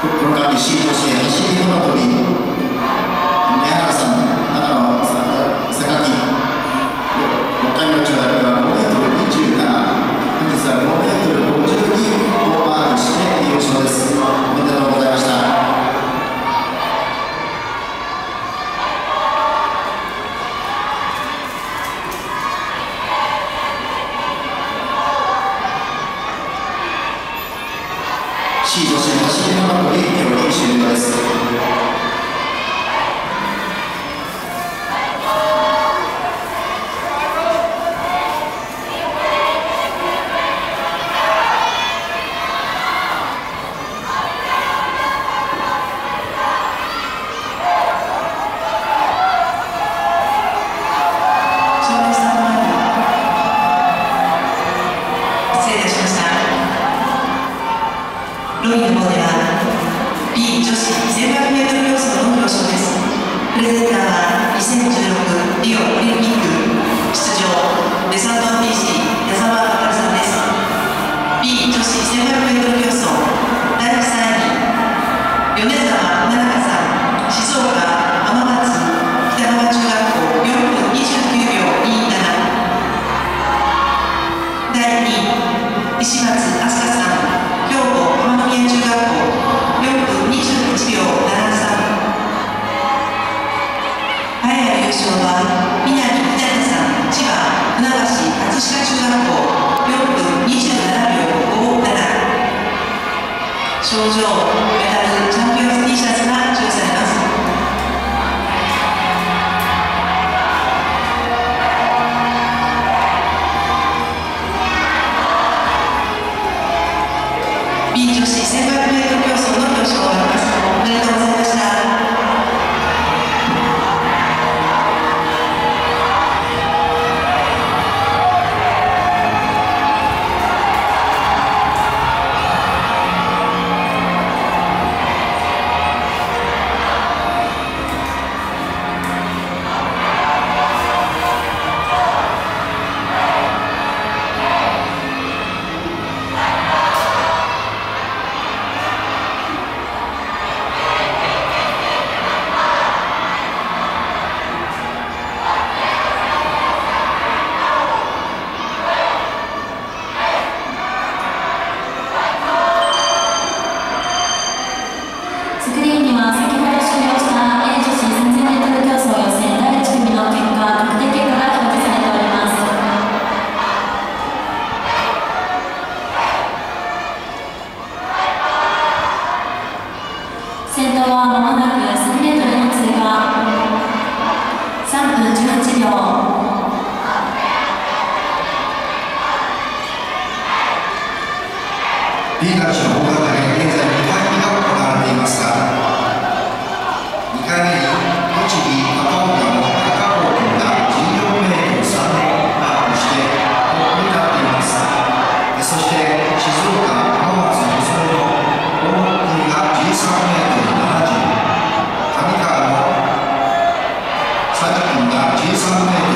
この間に進行して、西日本の鳥宮原さん、長野榊、もったいの中学は5m27、本日は5m52をマークして優勝です。おめでとうございました。C 女子走り幅跳び競技終了です。ロイの方では B 女子 1500m 競走の表彰です。プレゼンターは2016リオオリンピック出場デサント PC 矢沢あかるさんです。 B 女子 1500m 競走第3位米沢奈々香さん、静岡浜松北川中学校4分29秒27。第2位石松飛鳥さん、賞状、メダル、チャンピオンズ T シャツが授与されます。B 女子 1500m 競走の表彰があります。おめでとうございました。B 男子の大型で現在2回目が行われていますが、2回目に栃木赤岡の高尾君が 14m3 をマークしてトップに立っています。そして静岡浜松の予想の大野君が 13m70、上川の佐々木君が 13m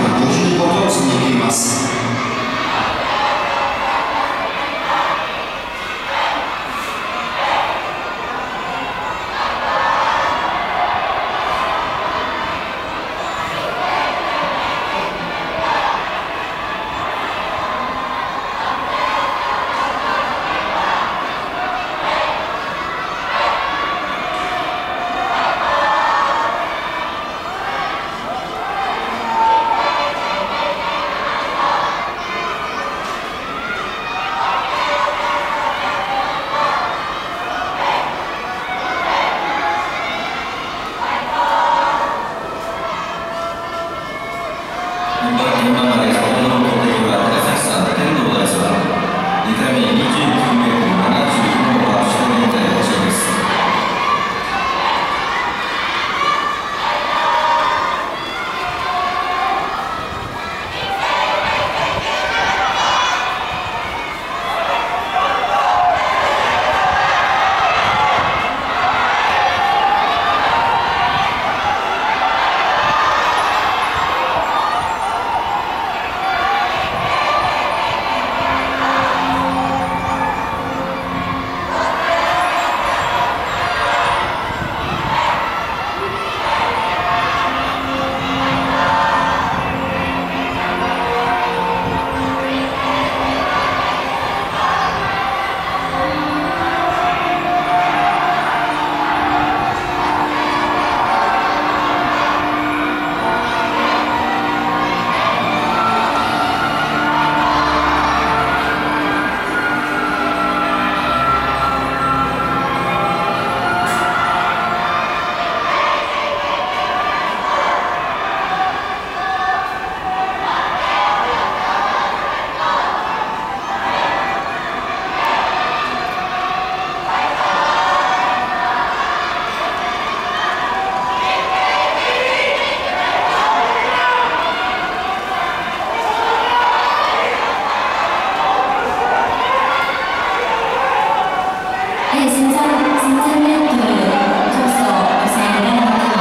女子3000m競走予選第2組は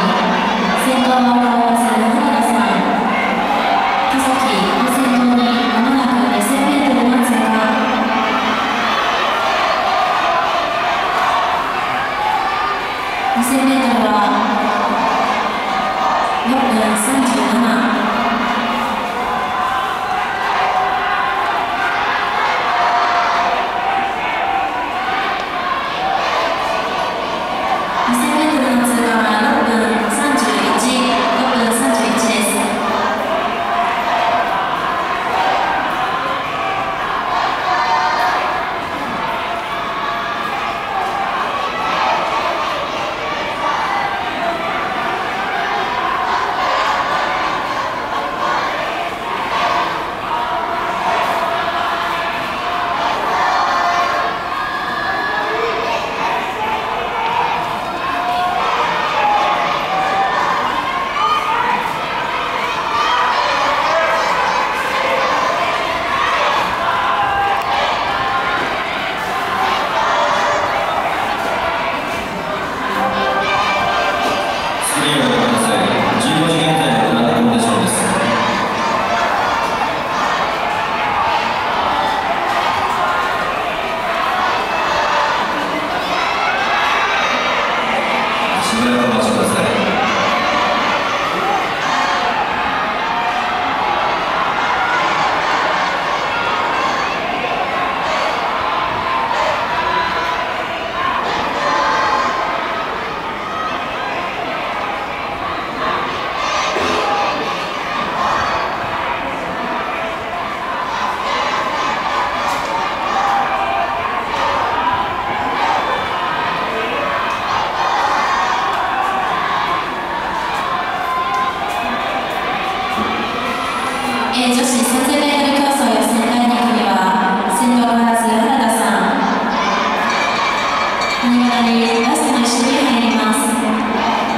先頭からず原田さん、2番にラストの1に入ります。